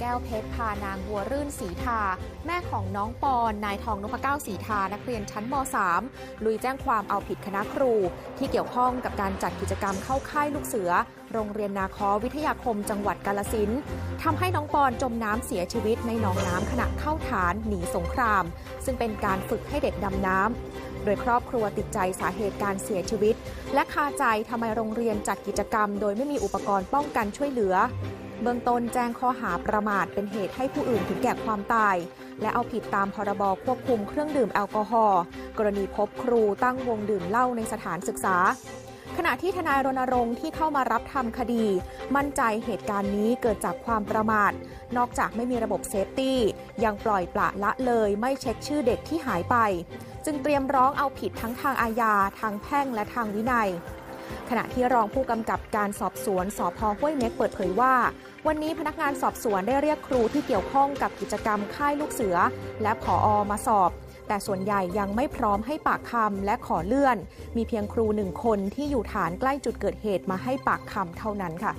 แก้วเพชรพานางบัวรื่นศรีทาแม่ของน้องปอนนายทองนพเก้าศรีทานักเรียนชั้นม .3 ลุยแจ้งความเอาผิดคณะครูที่เกี่ยวข้องกับการจัดกิจกรรมเข้าค่ายลูกเสือโรงเรียนนาคอวิทยาคมจังหวัดกาฬสินธุ์ทำให้น้องปอนจมน้ำเสียชีวิตในหนองน้ำขณะเข้าฐานหนีสงครามซึ่งเป็นการฝึกให้เด็กดำน้ำโดยครอบครัวติดใจสาเหตุการเสียชีวิตและคาใจทำไมโรงเรียนจัดกิจกรรมโดยไม่มีอุปกรณ์ป้องกันช่วยเหลือเบื้องต้นแจ้งข้อหาประมาทเป็นเหตุให้ผู้อื่นถึงแก่ความตายและเอาผิดตามพรบควบคุมเครื่องดื่มแอลกอฮอล์กรณีพบครูตั้งวงดื่มเหล้าในสถานศึกษาขณะที่ทนายรณรงค์ที่เข้ามารับทำคดีมั่นใจเหตุการณ์นี้เกิดจากความประมาทนอกจากไม่มีระบบเซฟตี้ยังปล่อยปละละเลยไม่เช็คชื่อเด็กที่หายไปจึงเตรียมร้องเอาผิดทั้งทางอาญาทางแพ่งและทางวินัยขณะที่รองผู้กำกับการสอบสวนสภ.ห้วยเม็กเปิดเผยว่าวันนี้พนักงานสอบสวนได้เรียกครูที่เกี่ยวข้องกับกิจกรรมค่ายลูกเสือและผอ.มาสอบแต่ส่วนใหญ่ยังไม่พร้อมให้ปากคำและขอเลื่อนมีเพียงครู1 คนที่อยู่ฐานใกล้จุดเกิดเหตุมาให้ปากคำเท่านั้นค่ะ